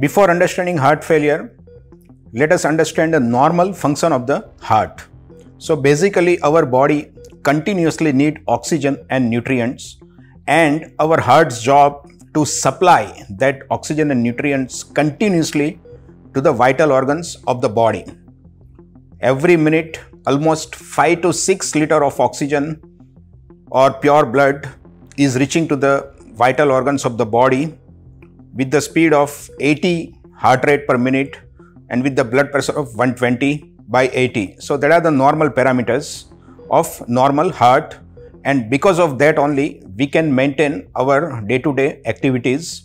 Before understanding heart failure, let us understand the normal function of the heart. So basically our body continuously needs oxygen and nutrients, and our heart's job to supply that oxygen and nutrients continuously to the vital organs of the body. Every minute almost 5 to 6 liters of oxygen or pure blood is reaching to the vital organs of the body with the speed of 80 heart rate per minute and with the blood pressure of 120/80. So that are the normal parameters of normal heart, and because of that only we can maintain our day-to-day activities.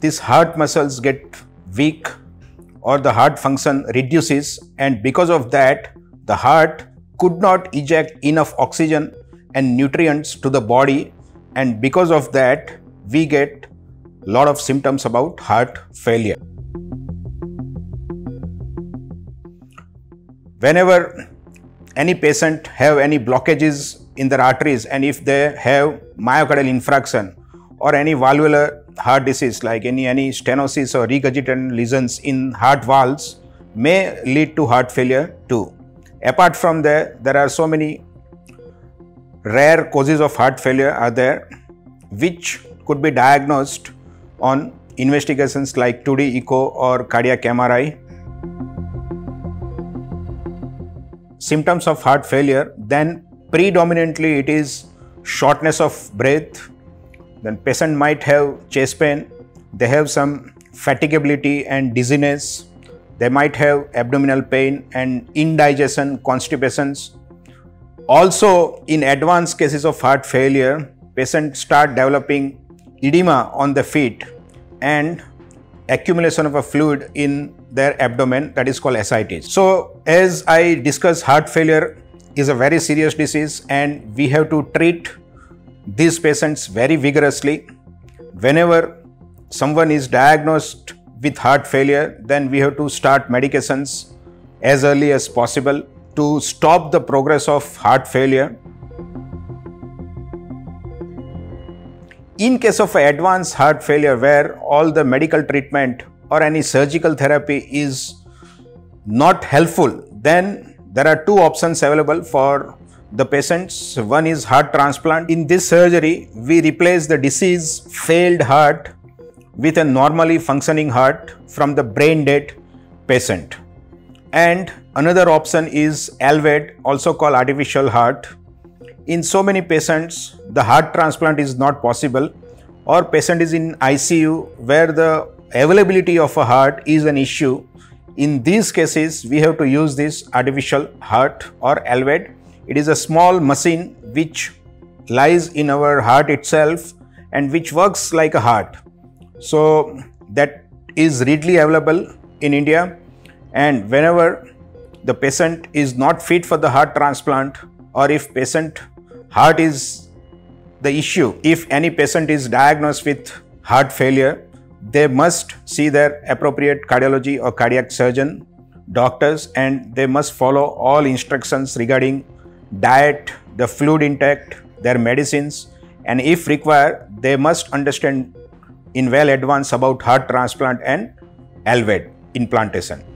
These heart muscles get weak or the heart function reduces, and because of that the heart could not eject enough oxygen and nutrients to the body, and because of that we get a lot of symptoms about heart failure. Whenever any patient have any blockages in their arteries, and if they have myocardial infarction or any valvular heart disease like any stenosis or regurgitant lesions in heart valves, may lead to heart failure too. Apart from that, there are so many rare causes of heart failure are there, which could be diagnosed on investigations like 2D echo or cardiac MRI. Symptoms of heart failure, then predominantly it is shortness of breath. Then patient might have chest pain, they have some fatigability and dizziness, they might have abdominal pain and indigestion, constipations. Also in advanced cases of heart failure, patients start developing edema on the feet and accumulation of a fluid in their abdomen, that is called ascites. So as I discussed, heart failure is a very serious disease and we have to treat these patients very vigorously. Whenever someone is diagnosed with heart failure, then we have to start medications as early as possible to stop the progress of heart failure. In case of advanced heart failure where all the medical treatment or any surgical therapy is not helpful, then there are two options available for the patients. One is heart transplant. In this surgery, we replace the diseased failed heart with a normally functioning heart from the brain dead patient. And another option is LVAD, also called artificial heart. In so many patients, the heart transplant is not possible, or patient is in ICU where the availability of a heart is an issue. In these cases, we have to use this artificial heart or LVAD. It is a small machine which lies in our heart itself and which works like a heart. So that is readily available in India, and whenever the patient is not fit for the heart transplant, or if patient heart is the issue, if any patient is diagnosed with heart failure, they must see their appropriate cardiology or cardiac surgeon doctors, and they must follow all instructions regarding diet, the fluid intake, their medicines, and if required, they must understand in well advance about heart transplant and LVAD implantation.